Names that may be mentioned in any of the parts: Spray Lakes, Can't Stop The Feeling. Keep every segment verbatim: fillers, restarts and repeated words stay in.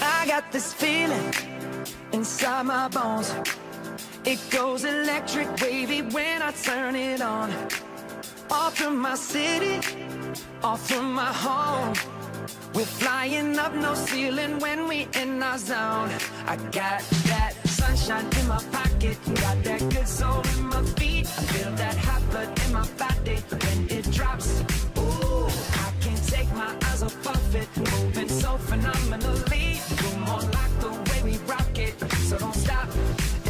I got this feeling inside my bones. It goes electric wavy when I turn it on. Off from my city, off from my home. We're flying up, no ceiling when we in our zone. I got that sunshine in my pocket, got that good soul in my feet. I feel that hot blood in my body when it drops. Ooh, I can't take my eyes off of it, moving so phenomenally. You're more like the way we rock it, so don't stop.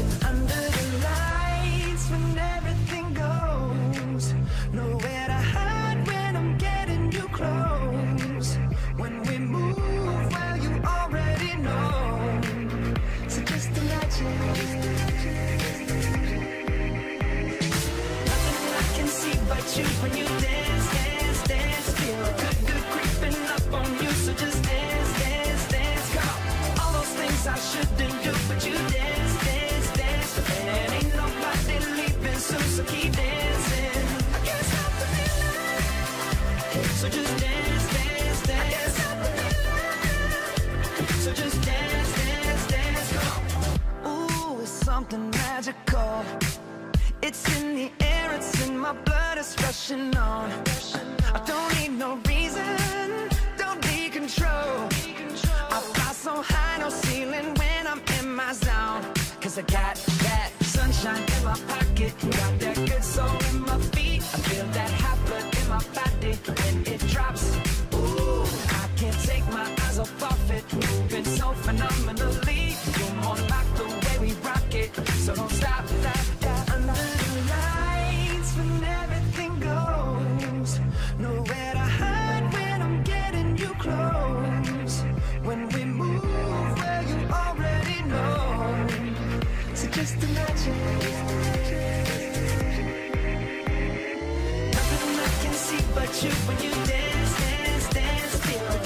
And under the lights when everything goes, nowhere to hide when I'm getting you close. When we move, well, you already know. So just imagine. Nothing I can see but you when you dance, dance, dance. Feel good, good creeping up on you. So just dance, dance, dance, girl. All those things I shouldn't do, but you dance, dance, dance. And ain't nobody leaving soon, so keep dancing. I can't stop the feeling. So just dance, dance. I can't stop the feeling. So just dance, dance, dance, go. Ooh, it's something magical. It's in the air, it's in my blood, it's rushing on. I don't need no reason, don't be control. I fly so high, no ceiling when I'm in my zone. Cause I got that sunshine in my pocket, got that good soul in my feet. I feel that hot blood in my body when it drops. Can't take my eyes off of it, moving so phenomenally. You're more like the way we rock it, so don't stop that. Under the lights when everything goes, nowhere to hide when I'm getting you close. When we move, well, you already know. So just imagine. Nothing I can see but you when you dance, dance, dance.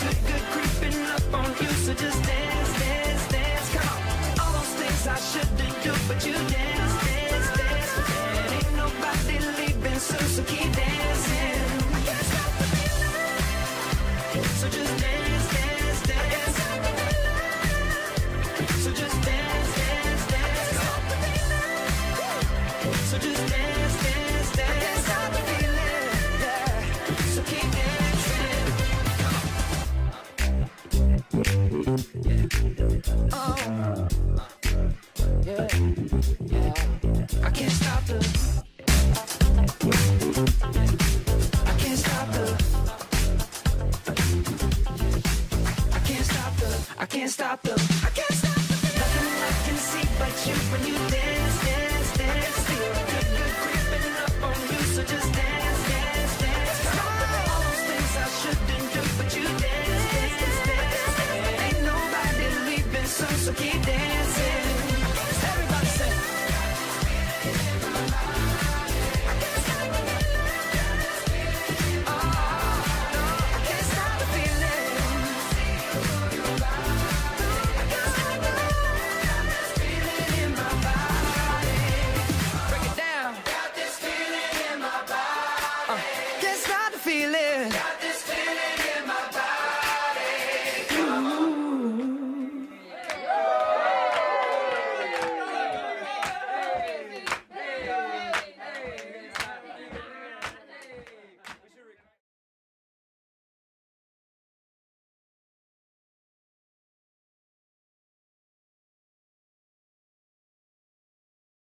Good, good creeping up on you, so just dance, dance, dance, come on. All those things I shouldn't do, but you dance, dance, dance. And ain't nobody leaving soon, so keep dancing. I can't stop the feeling. So just dance, dance, dance. I can't stop the feeling. So just dance, dance, dance. I can't stop the feeling. So just dance, dance, dance. I can't stop the feeling. Yeah. So keep dancing. Yeah. Oh. Yeah. Yeah. I can't stop the. I can't stop the. I can't stop the. I can't stop the. I can't stop the. I can't